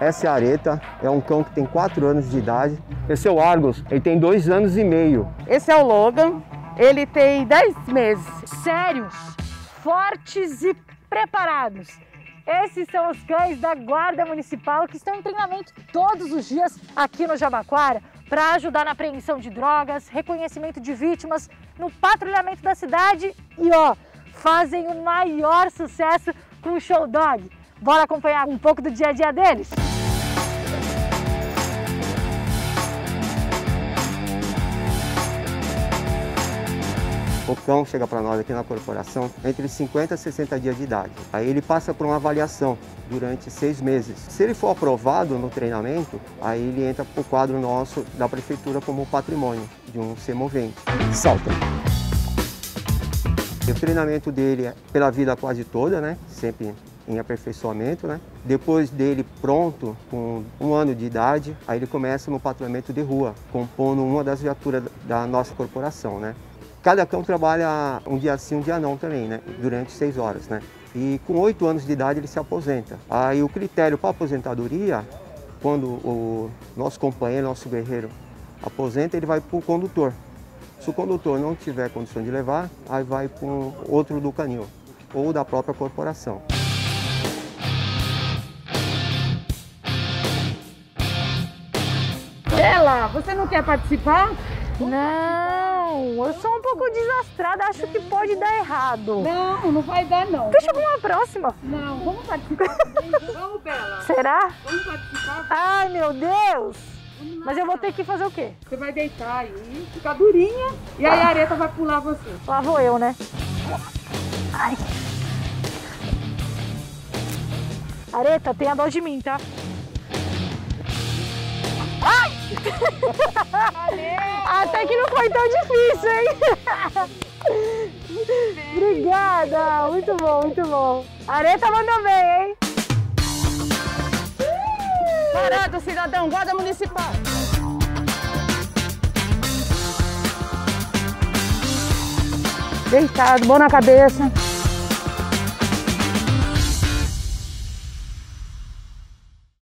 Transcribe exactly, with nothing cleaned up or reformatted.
Essa é a Aretha, é um cão que tem quatro anos de idade. Esse é o Argos, ele tem dois anos e meio. Esse é o Logan, ele tem dez meses. Sérios, fortes e preparados. Esses são os cães da Guarda Municipal que estão em treinamento todos os dias aqui no Jabaquara para ajudar na apreensão de drogas, reconhecimento de vítimas, no patrulhamento da cidade e, ó, fazem o maior sucesso com o Show Dog. Bora acompanhar um pouco do dia a dia deles? O cão chega para nós aqui na corporação entre cinquenta e sessenta dias de idade. Aí ele passa por uma avaliação durante seis meses. Se ele for aprovado no treinamento, aí ele entra para o quadro nosso da Prefeitura como patrimônio de um semovente. Salta! E o treinamento dele é pela vida quase toda, né? Sempre em aperfeiçoamento, né? Depois dele pronto, com um ano de idade, aí ele começa no patrulhamento de rua, compondo uma das viaturas da nossa corporação, né? Cada cão trabalha um dia sim, um dia não também, né? Durante seis horas, né? E com oito anos de idade ele se aposenta. Aí o critério para aposentadoria, quando o nosso companheiro, nosso guerreiro aposenta, ele vai para o condutor. Se o condutor não tiver condição de levar, aí vai para outro do canil ou da própria corporação. Ela, você não quer participar? Não, eu sou um pouco desastrada, acho não. Que pode dar errado. Não, não vai dar não. Deixa alguma próxima. Não, vamos participar. Vamos, Bela. Será? Vamos participar. Ai, meu Deus. Mas eu vou ter que fazer o quê? Você vai deitar aí, ficar durinha, e aí a Aretha vai pular você. Lá vou eu, né? Ai. Aretha, tenha dó de mim, tá? Ai! Até que não foi tão difícil, hein? Obrigada! Muito bom, muito bom. Aretha mandou bem, hein? Parado, cidadão, Guarda Municipal! Deitado, mão na cabeça.